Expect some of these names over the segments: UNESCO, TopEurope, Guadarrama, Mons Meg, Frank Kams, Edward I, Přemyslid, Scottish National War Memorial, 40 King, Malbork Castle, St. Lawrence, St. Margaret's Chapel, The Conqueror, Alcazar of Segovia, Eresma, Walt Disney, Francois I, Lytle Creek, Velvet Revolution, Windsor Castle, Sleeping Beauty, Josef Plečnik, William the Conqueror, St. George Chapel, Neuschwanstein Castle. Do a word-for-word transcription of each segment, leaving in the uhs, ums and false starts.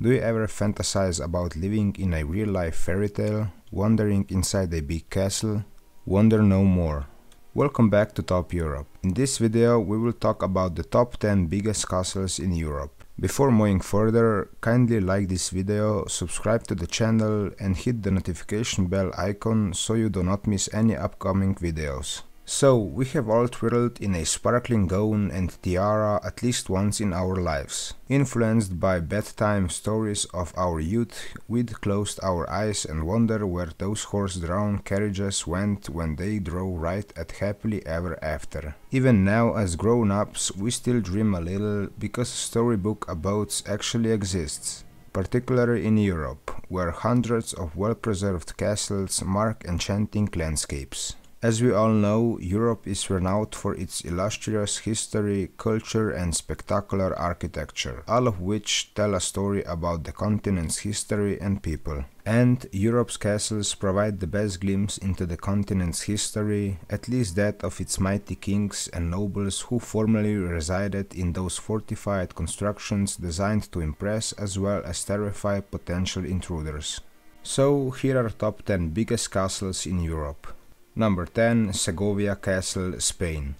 Do you ever fantasize about living in a real-life fairy tale, wandering inside a big castle? Wonder no more. Welcome back to Top Europe. In this video we will talk about the top ten biggest castles in Europe. Before moving further, kindly like this video, subscribe to the channel and hit the notification bell icon so you do not miss any upcoming videos. So, we have all twirled in a sparkling gown and tiara at least once in our lives, influenced by bedtime stories of our youth. We'd closed our eyes and wonder where those horse-drawn carriages went when they drove right at happily ever after. Even now, as grown-ups, we still dream a little, because a storybook about actually exists, particularly in Europe, where hundreds of well-preserved castles mark enchanting landscapes. As we all know, Europe is renowned for its illustrious history, culture and spectacular architecture, all of which tell a story about the continent's history and people. And Europe's castles provide the best glimpse into the continent's history, at least that of its mighty kings and nobles who formerly resided in those fortified constructions designed to impress as well as terrify potential intruders. So here are top ten biggest castles in Europe. Number ten. Segovia Castle, Spain.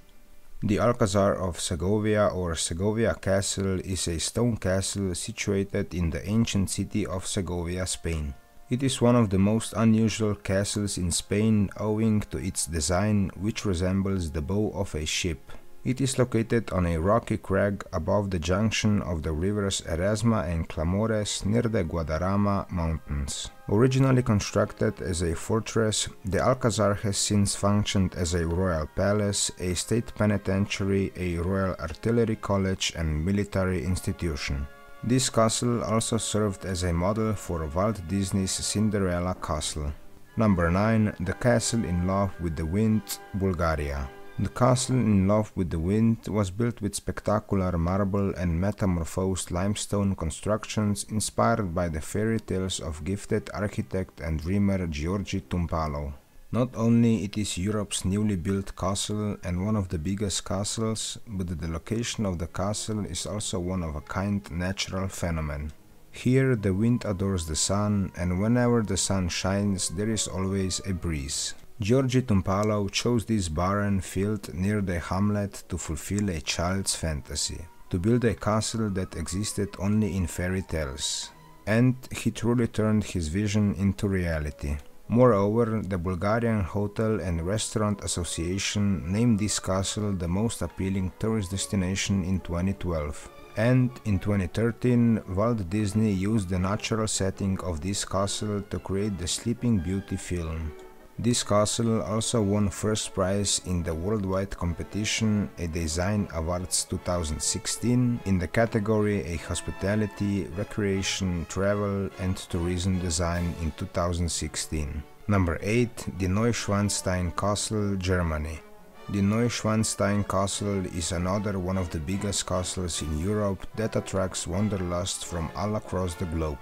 The Alcazar of Segovia or Segovia Castle is a stone castle situated in the ancient city of Segovia, Spain. It is one of the most unusual castles in Spain owing to its design, which resembles the bow of a ship. It is located on a rocky crag above the junction of the rivers Eresma and Clamores near the Guadarrama mountains. Originally constructed as a fortress, the Alcazar has since functioned as a royal palace, a state penitentiary, a royal artillery college and military institution. This castle also served as a model for Walt Disney's Cinderella Castle. Number nine. The Castle in Love with the Wind, Bulgaria. The castle in Love with the Wind was built with spectacular marble and metamorphosed limestone constructions inspired by the fairy tales of gifted architect and dreamer Georgi Tumpalov. Not only it is Europe's newly built castle and one of the biggest castles, but the location of the castle is also one of a kind natural phenomenon. Here the wind adores the sun, and whenever the sun shines there is always a breeze. Georgi Tumpalov chose this barren field near the hamlet to fulfill a child's fantasy, to build a castle that existed only in fairy tales, and he truly turned his vision into reality. Moreover, the Bulgarian Hotel and Restaurant Association named this castle the most appealing tourist destination in twenty twelve. And in twenty thirteen, Walt Disney used the natural setting of this castle to create the Sleeping Beauty film. This castle also won first prize in the worldwide competition, a Design Awards two thousand sixteen, in the category a Hospitality, Recreation, Travel and Tourism Design in two thousand sixteen. Number eight. The Neuschwanstein Castle, Germany. The Neuschwanstein Castle is another one of the biggest castles in Europe that attracts wanderlust from all across the globe.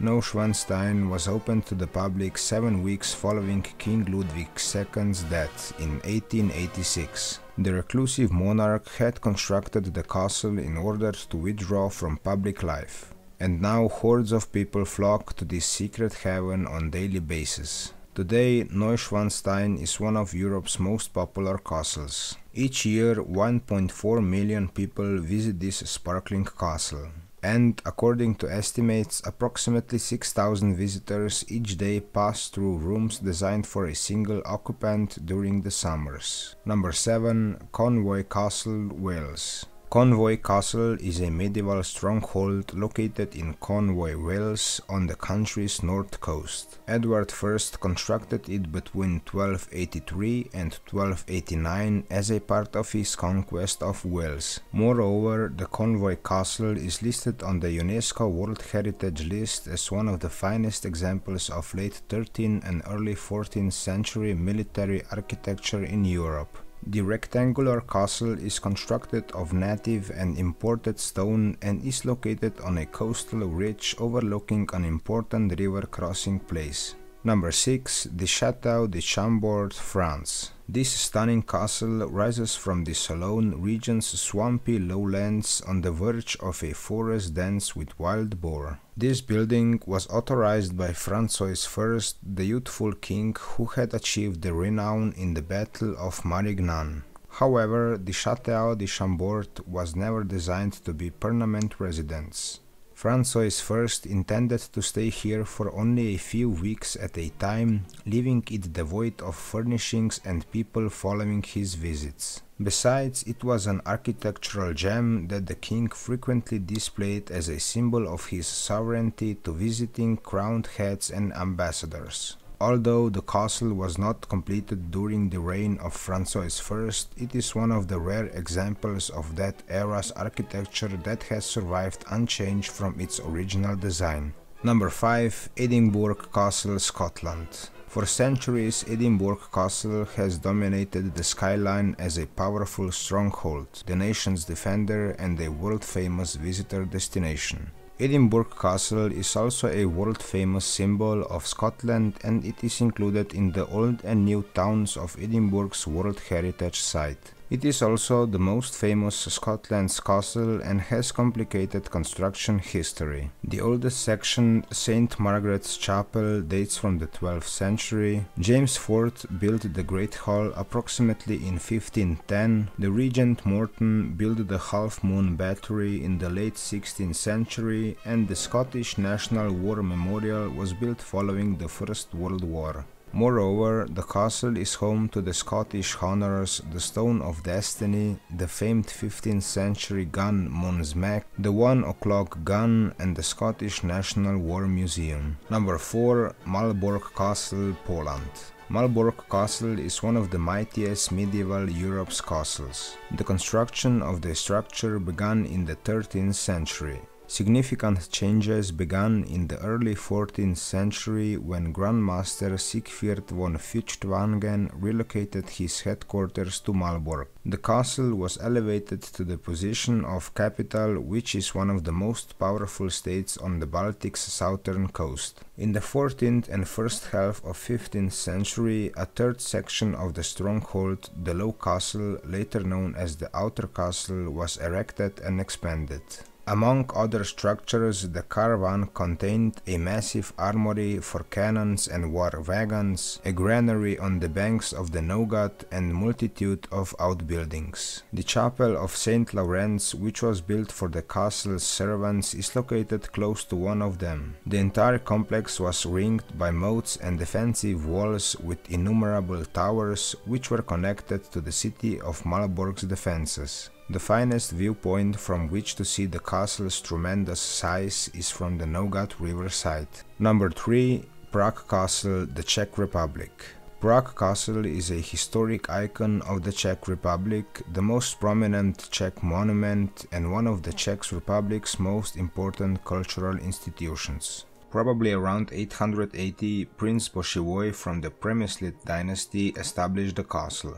Neuschwanstein was opened to the public seven weeks following King Ludwig the Second's death in eighteen eighty-six. The reclusive monarch had constructed the castle in order to withdraw from public life, and now hordes of people flock to this secret haven on a daily basis. Today, Neuschwanstein is one of Europe's most popular castles. Each year, one point four million people visit this sparkling castle. And according to estimates, approximately six thousand visitors each day pass through rooms designed for a single occupant during the summers. Number seven. Conwy Castle, Wales. Conwy Castle is a medieval stronghold located in Conwy, Wales, on the country's north coast. Edward the First constructed it between twelve eighty-three and twelve eighty-nine as a part of his conquest of Wales. Moreover, the Conwy Castle is listed on the UNESCO World Heritage List as one of the finest examples of late thirteenth and early fourteenth century military architecture in Europe. The rectangular castle is constructed of native and imported stone and is located on a coastal ridge overlooking an important river crossing place. Number six. The Chateau de Chambord, France. This stunning castle rises from the Sologne region's swampy lowlands on the verge of a forest dense with wild boar. This building was authorized by Francois the First, the youthful king who had achieved the renown in the Battle of Marignan. However, the Chateau de Chambord was never designed to be permanent residence. Francois the First intended to stay here for only a few weeks at a time, leaving it devoid of furnishings and people following his visits. Besides, it was an architectural gem that the king frequently displayed as a symbol of his sovereignty to visiting crowned heads and ambassadors. Although the castle was not completed during the reign of Francois the First, it is one of the rare examples of that era's architecture that has survived unchanged from its original design. Number five. Edinburgh Castle, Scotland. For centuries, Edinburgh Castle has dominated the skyline as a powerful stronghold, the nation's defender and a world-famous visitor destination. Edinburgh Castle is also a world-famous symbol of Scotland, and it is included in the Old and New Towns of Edinburgh's World Heritage Site. It is also the most famous Scotland's castle and has complicated construction history. The oldest section, Saint Margaret's Chapel, dates from the twelfth century. James the Fourth built the Great Hall approximately in fifteen ten. The Regent Morton built the Half Moon Battery in the late sixteenth century, and the Scottish National War Memorial was built following the First World War. Moreover, the castle is home to the Scottish honours, the Stone of Destiny, the famed fifteenth century gun Mons Meg, the one o'clock gun, and the Scottish National War Museum. Number four. Malbork Castle, Poland. Malbork Castle is one of the mightiest medieval Europe's castles. The construction of the structure began in the thirteenth century. Significant changes began in the early fourteenth century when Grand Master Siegfried von Füchtwangen relocated his headquarters to Malbork. The castle was elevated to the position of capital, which is one of the most powerful states on the Baltic's southern coast. In the fourteenth and first half of fifteenth century, a third section of the stronghold, the Low Castle, later known as the Outer Castle, was erected and expanded. Among other structures, the caravan contained a massive armory for cannons and war wagons, a granary on the banks of the Nogat, and a multitude of outbuildings. The chapel of Saint Lawrence, which was built for the castle's servants, is located close to one of them. The entire complex was ringed by moats and defensive walls with innumerable towers, which were connected to the city of Malbork's defenses. The finest viewpoint from which to see the castle's tremendous size is from the Nogat riverside. Number three. Prague Castle, the Czech Republic. Prague Castle is a historic icon of the Czech Republic, the most prominent Czech monument, and one of the Czech Republic's most important cultural institutions. Probably around eight hundred eighty, Prince Bořivoj from the Přemyslid dynasty established the castle.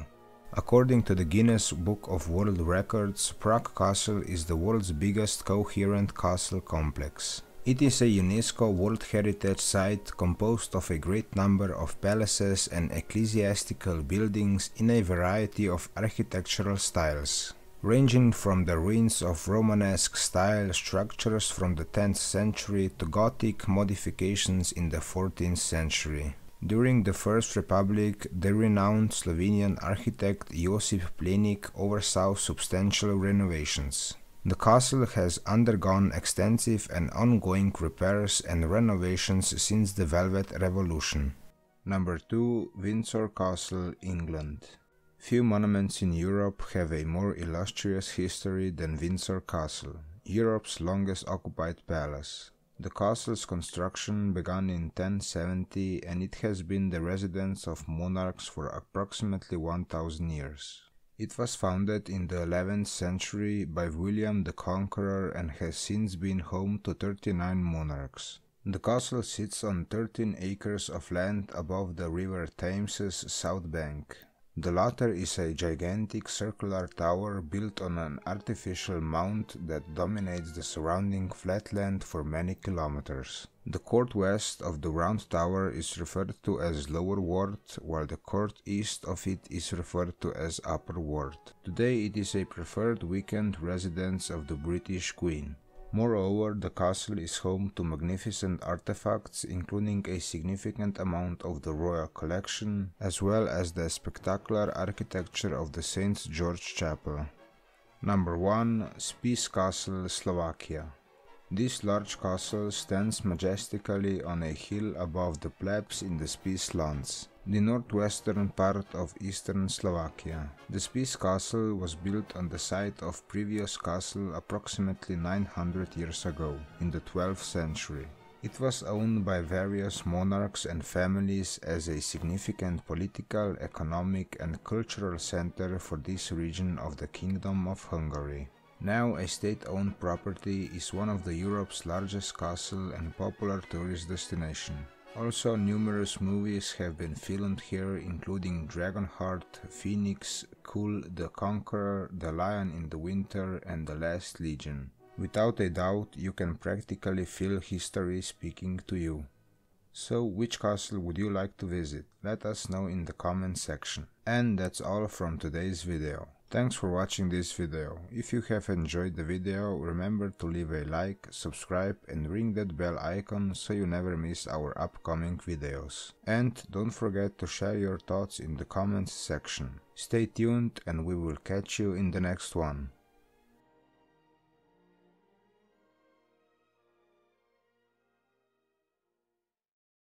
According to the Guinness Book of World Records, Prague Castle is the world's biggest coherent castle complex. It is a UNESCO World Heritage Site composed of a great number of palaces and ecclesiastical buildings in a variety of architectural styles, ranging from the ruins of Romanesque style structures from the tenth century to Gothic modifications in the fourteenth century. During the First Republic, the renowned Slovenian architect Josef Plečnik oversaw substantial renovations. The castle has undergone extensive and ongoing repairs and renovations since the Velvet Revolution. Number two. Windsor Castle, England. Few monuments in Europe have a more illustrious history than Windsor Castle, Europe's longest occupied palace. The castle's construction began in ten seventy, and it has been the residence of monarchs for approximately one thousand years. It was founded in the eleventh century by William the Conqueror and has since been home to thirty-nine monarchs. The castle sits on thirteen acres of land above the River Thames's south bank. The latter is a gigantic circular tower built on an artificial mount that dominates the surrounding flatland for many kilometers. The court west of the round tower is referred to as Lower Ward, while the court east of it is referred to as Upper Ward. Today it is a preferred weekend residence of the British Queen. Moreover, the castle is home to magnificent artifacts, including a significant amount of the royal collection, as well as the spectacular architecture of the Saint George Chapel. Number one. Spiš Castle, Slovakia. This large castle stands majestically on a hill above the plebs in the Spiš Lands, the northwestern part of eastern Slovakia. The Spiš Castle was built on the site of previous castle approximately nine hundred years ago, in the twelfth century. It was owned by various monarchs and families as a significant political, economic and cultural center for this region of the Kingdom of Hungary. Now a state-owned property, is one of the Europe's largest castle and popular tourist destination. Also, numerous movies have been filmed here, including Dragonheart, Phoenix, Cool the Conqueror, The Lion in the Winter and The Last Legion. Without a doubt, you can practically feel history speaking to you. So, which castle would you like to visit? Let us know in the comment section. And that's all from today's video. Thanks for watching this video. If you have enjoyed the video, remember to leave a like, subscribe and ring that bell icon so you never miss our upcoming videos. And don't forget to share your thoughts in the comments section. Stay tuned and we will catch you in the next one.